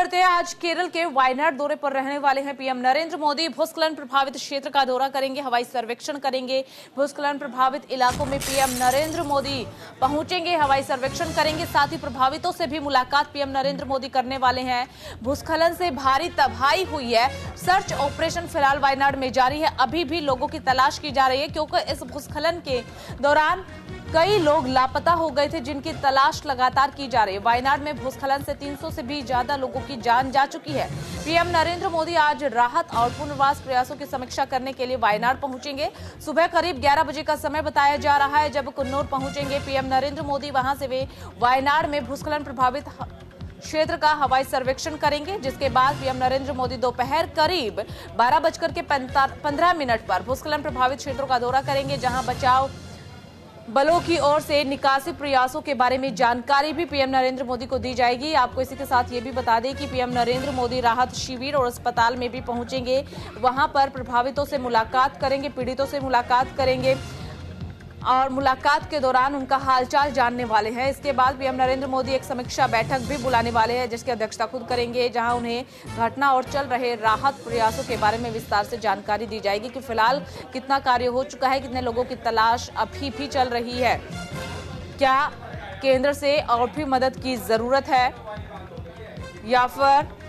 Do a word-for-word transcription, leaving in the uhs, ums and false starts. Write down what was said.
बढ़ते हैं। आज केरल के वायनाड दौरे पर रहने वाले हैं पीएम नरेंद्र मोदी। भूस्खलन प्रभावित क्षेत्र का दौरा करेंगे, हवाई सर्वेक्षण करेंगे। भूस्खलन प्रभावित इलाकों में पीएम नरेंद्र मोदी पहुंचेंगे, हवाई सर्वेक्षण करेंगे। साथ ही प्रभावितों से भी मुलाकात पीएम नरेंद्र मोदी करने वाले हैं। भूस्खलन से भारी तबाही हुई है, सर्च ऑपरेशन फिलहाल वायनाड में जारी है। अभी भी लोगों की तलाश की जा रही है क्योंकि इस भूस्खलन के दौरान कई लोग लापता हो गए थे, जिनकी तलाश लगातार की जा रही है। वायनाड में भूस्खलन से तीन सौ से भी ज्यादा लोगों की जान जा चुकी है। पीएम नरेंद्र मोदी आज राहत और पुनर्वास प्रयासों की समीक्षा करने के लिए वायनाड पहुंचेंगे। सुबह करीब ग्यारह बजे का समय बताया जा रहा है जब कुन्नूर पहुंचेंगे पीएम नरेंद्र मोदी। वहां से वे वायनाड में भूस्खलन प्रभावित क्षेत्र का हवाई सर्वेक्षण करेंगे, जिसके बाद पीएम नरेंद्र मोदी दोपहर करीब बारह बजकर के पंद्रह मिनट पर भूस्खलन प्रभावित क्षेत्रों का दौरा करेंगे, जहाँ बचाव बलों की ओर से निकासी प्रयासों के बारे में जानकारी भी पीएम नरेंद्र मोदी को दी जाएगी। आपको इसी के साथ ये भी बता दें कि पीएम नरेंद्र मोदी राहत शिविर और अस्पताल में भी पहुंचेंगे। वहां पर प्रभावितों से मुलाकात करेंगे, पीड़ितों से मुलाकात करेंगे और मुलाकात के दौरान उनका हालचाल जानने वाले हैं। इसके बाद पीएम नरेंद्र मोदी एक समीक्षा बैठक भी बुलाने वाले हैं, जिसकी अध्यक्षता खुद करेंगे, जहां उन्हें घटना और चल रहे राहत प्रयासों के बारे में विस्तार से जानकारी दी जाएगी कि फिलहाल कितना कार्य हो चुका है, कितने लोगों की तलाश अभी भी चल रही है, क्या केंद्र से और भी मदद की जरूरत है या फिर